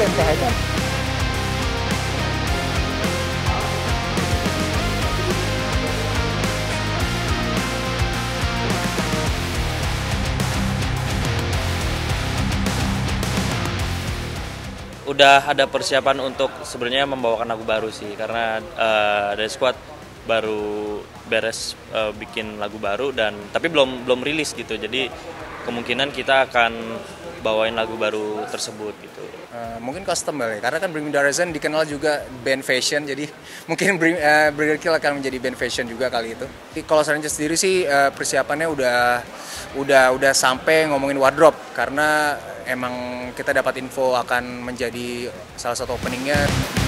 BMTH kan? Udah ada persiapan untuk sebenarnya membawakan lagu baru sih, karena dari squad baru beres bikin lagu baru dan tapi belum rilis gitu. Jadi kemungkinan kita akan bawain lagu baru tersebut gitu. Mungkin custom kali, karena kan Bring Me The Horizon dikenal juga band fashion, jadi mungkin Bring KILL akan menjadi band fashion juga kali itu. Kalau Sarinja sendiri sih persiapannya udah sampai ngomongin wardrobe, karena emang kita dapat info akan menjadi salah satu openingnya.